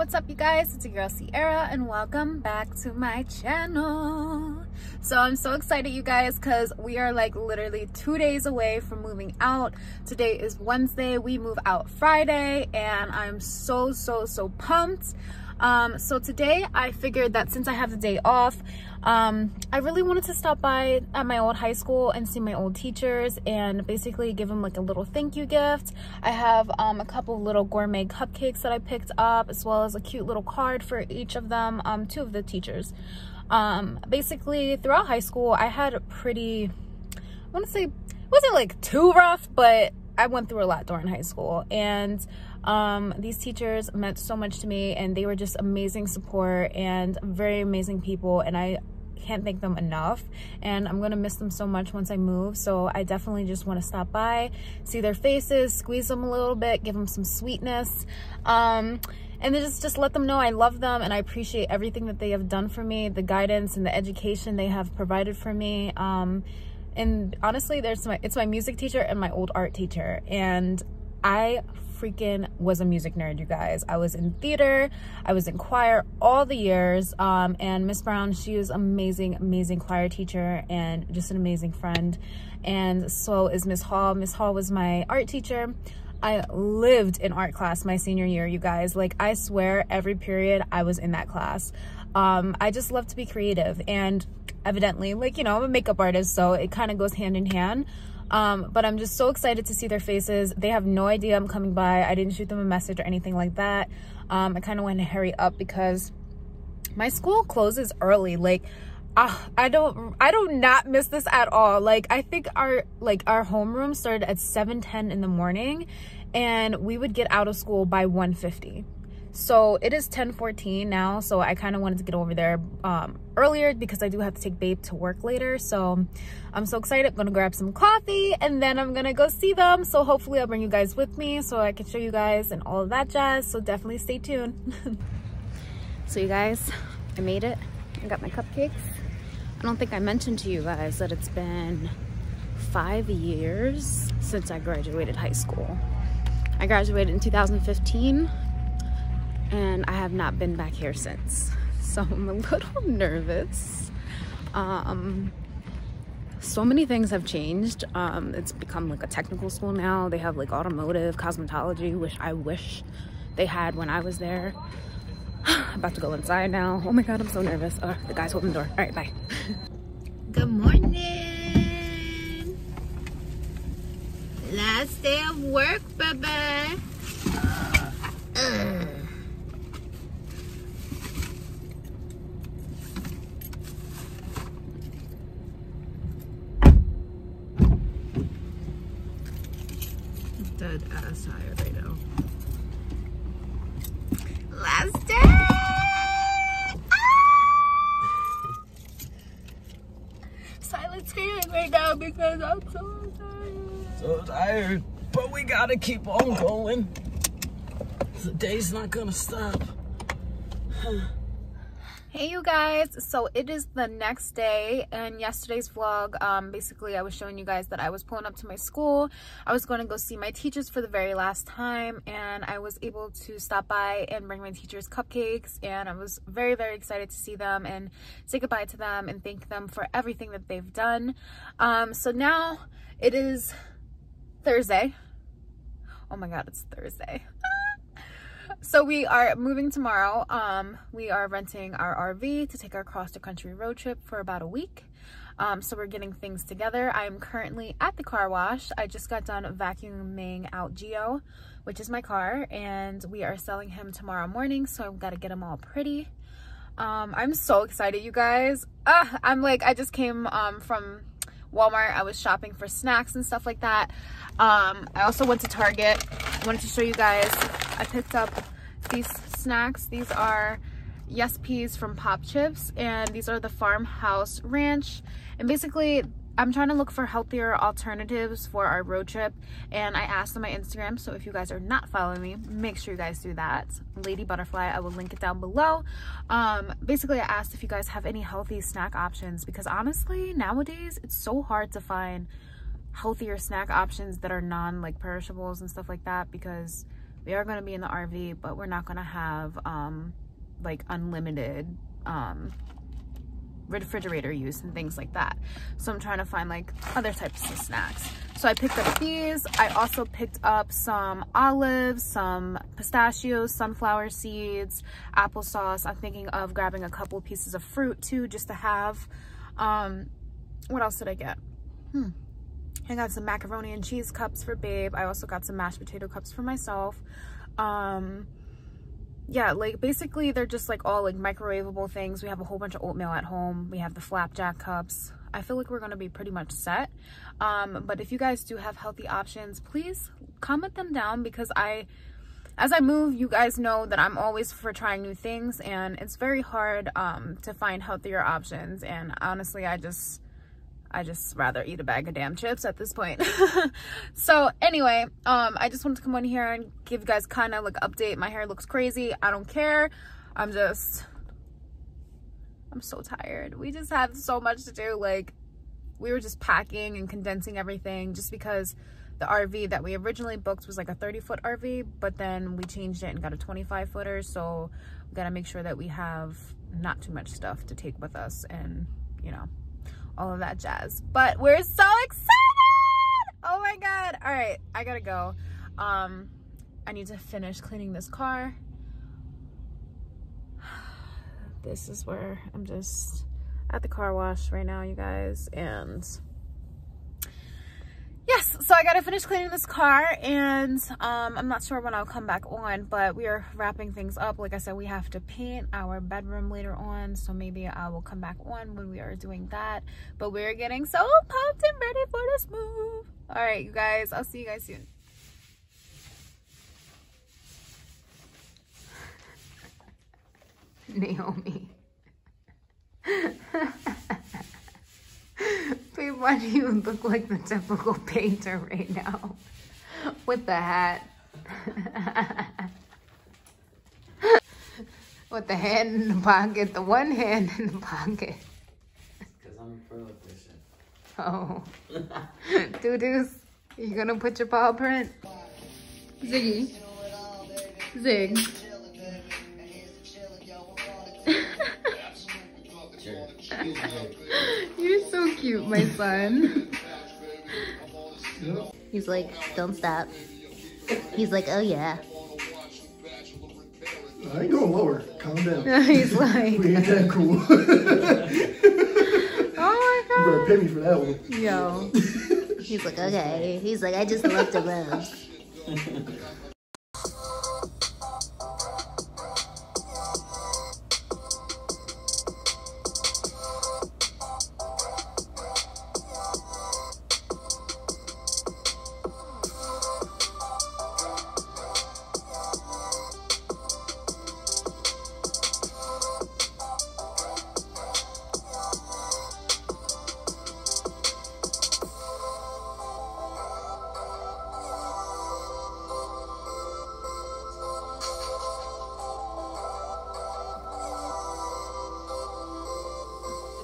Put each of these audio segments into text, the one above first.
what's up, you guys? It's your girl Sierra, and welcome back to my channel. So I'm so excited, you guys, because we are like literally 2 days away from moving out. Today is Wednesday, we move out Friday, and I'm so pumped. So today I figured that since I have the day off, I really wanted to stop by at my old high school and see my old teachers and basically give them like a little thank you gift. I have a couple little gourmet cupcakes that I picked up, as well as a cute little card for each of them, two of the teachers. Basically throughout high school I had a pretty, I want to say, wasn't like too rough, but I went through a lot during high school, and these teachers meant so much to me, and they were just amazing support and very amazing people, and I can't thank them enough, and I'm gonna miss them so much once I move. So I definitely just want to stop by, see their faces, squeeze them a little bit, give them some sweetness, and then just let them know I love them and I appreciate everything that they have done for me, the guidance and the education they have provided for me. And honestly, it's my music teacher and my old art teacher, and I freaking was a music nerd, you guys. I was in theater, I was in choir all the years, and Miss Brown, she was amazing choir teacher and just an amazing friend, and so is Miss Hall. Miss Hall was my art teacher. I lived in art class my senior year, you guys. Like, I swear every period I was in that class. I just love to be creative, and evidently, like, you know, I'm a makeup artist, so it kind of goes hand in hand. But I'm just so excited to see their faces. They have no idea I'm coming by. I didn't shoot them a message or anything like that. I kind of want to hurry up because my school closes early. Like, I do not miss this at all. Like, I think our homeroom started at 7:10 in the morning, and we would get out of school by 1:50. So it is 10:14 now, so I kind of wanted to get over there earlier because I do have to take Babe to work later. So I'm so excited. I'm gonna grab some coffee and then I'm gonna go see them. So hopefully I'll bring you guys with me so I can show you guys and all of that jazz. So definitely stay tuned. So you guys, I made it. I got my cupcakes. I don't think I mentioned to you guys that it's been 5 years since I graduated high school. I graduated in 2015. And I have not been back here since, so I'm a little nervous. So many things have changed. It's become like a technical school now. They have like automotive, cosmetology, which I wish they had when I was there. I'm about to go inside now. Oh my god, I'm so nervous. Oh, the guy's holding the door. All right, bye. Good morning. Last day of work, bye-bye. Dead ass tired right now. Last day! Ah! Silent screaming right now because I'm so tired. So tired, but we gotta keep on going. The day's not gonna stop. Hey you guys, so it is the next day, and yesterday's vlog, basically I was showing you guys that I was pulling up to my school. I was going to go see my teachers for the very last time, and I was able to stop by and bring my teachers cupcakes, and I was very excited to see them and say goodbye to them and thank them for everything that they've done. So now it is Thursday. Oh my god, it's Thursday. So we are moving tomorrow. We are renting our RV to take our cross-country road trip for about a week. So we're getting things together. I am currently at the car wash. I just got done vacuuming out Geo, which is my car, and we are selling him tomorrow morning, so I've got to get him all pretty. I'm so excited, you guys. I'm like, I just came from Walmart. I was shopping for snacks and stuff like that. I also went to Target. I wanted to show you guys, I picked up these snacks. These are Yes Peas from Popchips, and these are the Farmhouse Ranch. And basically, I'm trying to look for healthier alternatives for our road trip, and I asked on my Instagram, so if you guys are not following me, make sure you guys do that. Lady Butterfly, I will link it down below. Basically, I asked if you guys have any healthy snack options, because honestly, nowadays, it's so hard to find healthier snack options that are non-like perishables and stuff like that, because we are going to be in the RV, but we're not going to have like unlimited refrigerator use and things like that. So I'm trying to find like other types of snacks. So I picked up these. I also picked up some olives, some pistachios, sunflower seeds, applesauce. I'm thinking of grabbing a couple pieces of fruit too, just to have. What else did I get? I got some macaroni and cheese cups for Babe. I also got some mashed potato cups for myself. Yeah, like basically they're just like all like microwavable things. We have a whole bunch of oatmeal at home. We have the flapjack cups. I feel like we're going to be pretty much set. But if you guys do have healthy options, please comment them down, because as I move, you guys know that I'm always for trying new things, and it's very hard to find healthier options. And honestly, I just rather eat a bag of damn chips at this point. So anyway, I just wanted to come on here and give you guys kind of like update. My hair looks crazy. I don't care. I'm so tired. We just have so much to do. Like, we were just packing and condensing everything, just because the RV that we originally booked was like a 30-foot RV, but then we changed it and got a 25-footer. So we got to make sure that we have not too much stuff to take with us, and you know, all of that jazz. But we're so excited! Oh my god. All right, I gotta go. I need to finish cleaning this car. This is where I'm just at the car wash right now, you guys, and yes, so I gotta finish cleaning this car, and I'm not sure when I'll come back on, but we are wrapping things up. Like I said, we have to paint our bedroom later on, so maybe I will come back on when we are doing that. But we're getting so pumped and ready for this move. All right, you guys, I'll see you guys soon. Naomi. Babe, why do you look like the typical painter right now? With the hat. With the hand in the pocket, the one hand in the pocket. Because I'm a pro at this shit. Oh. Doo-doos, you gonna put your paw print? Ziggy. Zig. You're so cute, my son. He's like, don't stop. He's like, oh yeah. I ain't going lower. Calm down. He's like, we ain't that cool. Oh my god. You better pay me for that one. Yo. He's like, okay. He's like, I just love the rose.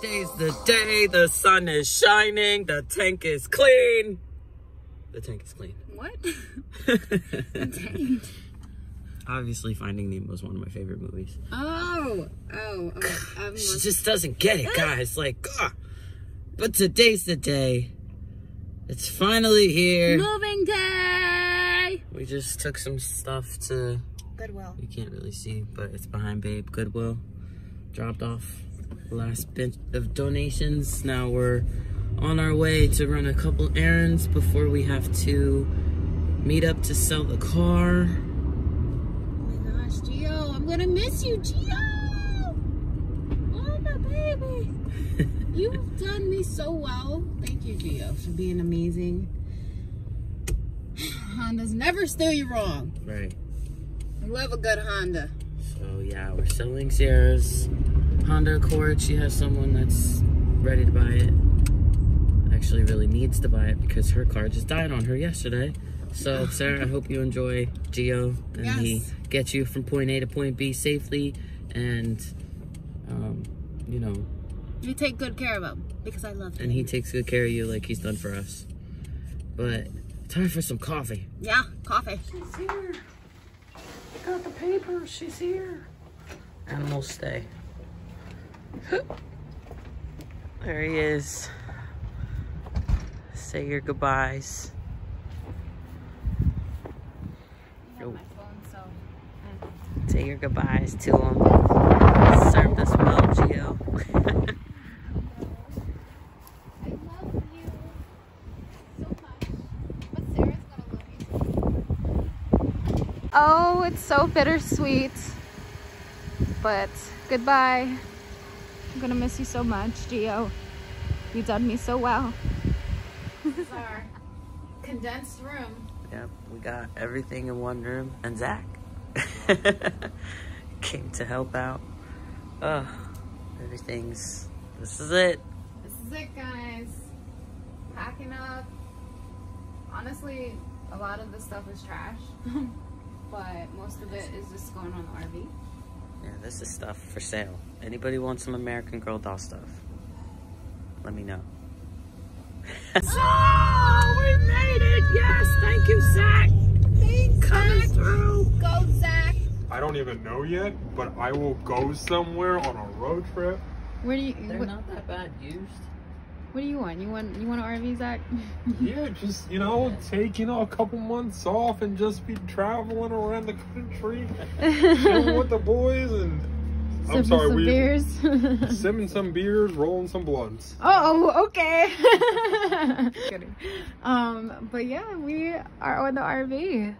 Today's the day, the sun is shining, the tank is clean. The tank is clean. What? The tank. Obviously, Finding Nemo is one of my favorite movies. Oh, okay. She just doesn't get it, guys. Like, ugh. But today's the day. It's finally here. Moving day! We just took some stuff to Goodwill. You can't really see, but it's behind Babe. Goodwill. Dropped off. Last bit of donations. Now we're on our way to run a couple errands before we have to meet up to sell the car. Oh my gosh, Gio, I'm gonna miss you, Gio! Oh my baby! You've done me so well. Thank you, Gio, for being amazing. Hondas never steer you wrong. Right. I love a good Honda. So yeah, we're selling Sierra's Honda Accord. She has someone that's ready to buy it, actually really needs to buy it, because her car just died on her yesterday. So Sarah, I hope you enjoy Gio, and yes, he gets you from point A to point B safely, and you know, you take good care of him, because I love him, and he takes good care of you like he's done for us. But time for some coffee. Yeah, coffee. She's here. got the papers. She's here. Animals stay. There he is. Say your goodbyes. Nope. Say your goodbyes to him. Served us well, Gio. Oh, it's so bittersweet, but goodbye. I'm gonna miss you so much, Gio. You done me so well. This is our condensed room. Yep, we got everything in one room. And Zach came to help out. Oh, everything's, this is it. This is it, guys. Packing up. Honestly, a lot of the stuff is trash. But most of it is just going on the RV. Yeah, this is stuff for sale. Anybody want some American Girl doll stuff? Let me know. Oh, we made it! Yes, thank you, Zach. Thanks, Zach. Through. Go, Zach. I don't even know yet, but I will go somewhere on a road trip. Where do you? They're not that bad used. What do you want? You want an RV, Zach? Yeah, just, you know, take, you know, a couple months off and just be traveling around the country, chilling with the boys, and I'm sorry, we beers, sipping some beers, rolling some blunts. Oh, okay. But yeah, we are on the RV.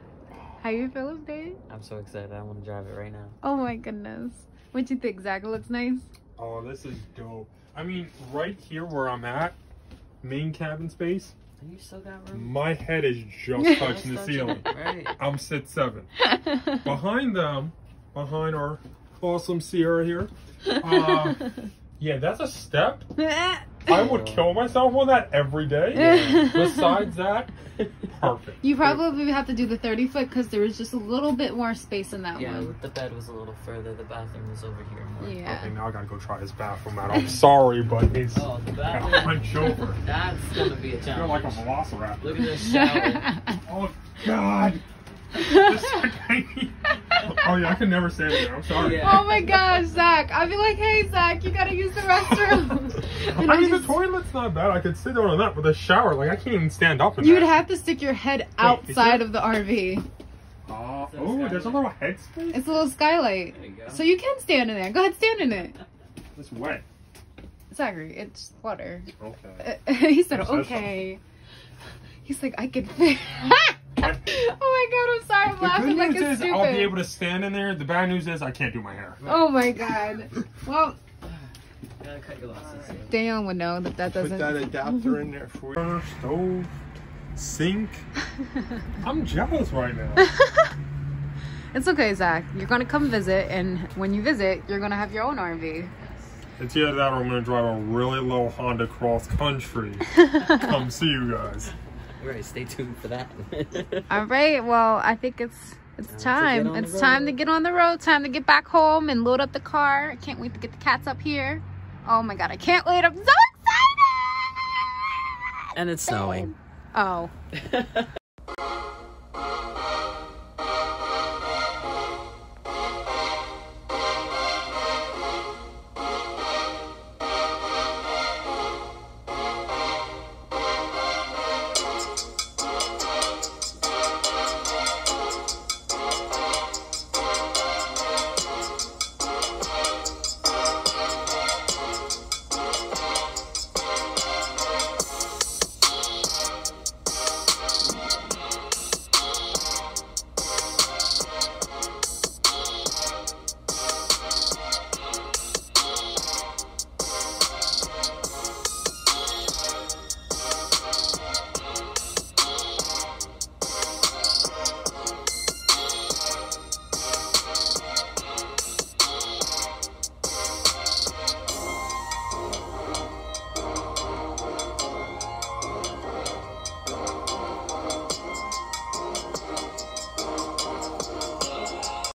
How you feeling, babe? I'm so excited. I want to drive it right now. Oh my goodness! What you think, Zach? It looks nice. Oh, this is dope. I mean, right here where I'm at, main cabin space. And you still got room? My head is just touching the ceiling. Right. I'm 6'7". Behind them, behind our awesome Sierra here. Yeah, that's a step. I would kill myself on that every day. Yeah. Besides that, perfect. You probably would have to do the 30-foot because there was just a little bit more space in that one. Yeah, the bed was a little further. The bathroom was over here more. Yeah. Okay, now I gotta go try this bathroom out. I'm sorry, but it's punch over. That's gonna be a challenge. You're like a velociraptor. Look at this shower. Oh, God. Oh yeah, I can never say it. I'm sorry. Yeah. Oh my gosh, Zach! I'd be like, "Hey, Zach, you gotta use the restroom." I mean, the toilet's not bad. I could sit down on that, but the shower, like, I can't even stand up in that. You'd have to stick your head outside of the RV. Oh, there's a little head space. It's a little skylight, there you go. So you can stand in there. Go ahead, stand in it. It's wet. Zachary, it's water. Okay. He said, "Okay." He's like, "I can." Oh my god, I'm sorry, I'm laughing like it's stupid. The good news is I'll be able to stand in there. The bad news is I can't do my hair. Oh my god. Well, gotta cut your losses. Daniel would know that that doesn't... Put that adapter in there for you. Stove, sink. I'm jealous right now. It's okay, Zach. You're gonna come visit, and when you visit, you're gonna have your own RV. It's either that or I'm gonna drive a really low Honda Cross Country. Come see you guys. All right, stay tuned for that. All right, well, I think it's time. It's time to get on the road. Time to get back home and load up the car. I can't wait to get the cats up here. Oh my god, I can't wait. I'm so excited. And it's snowing. Oh.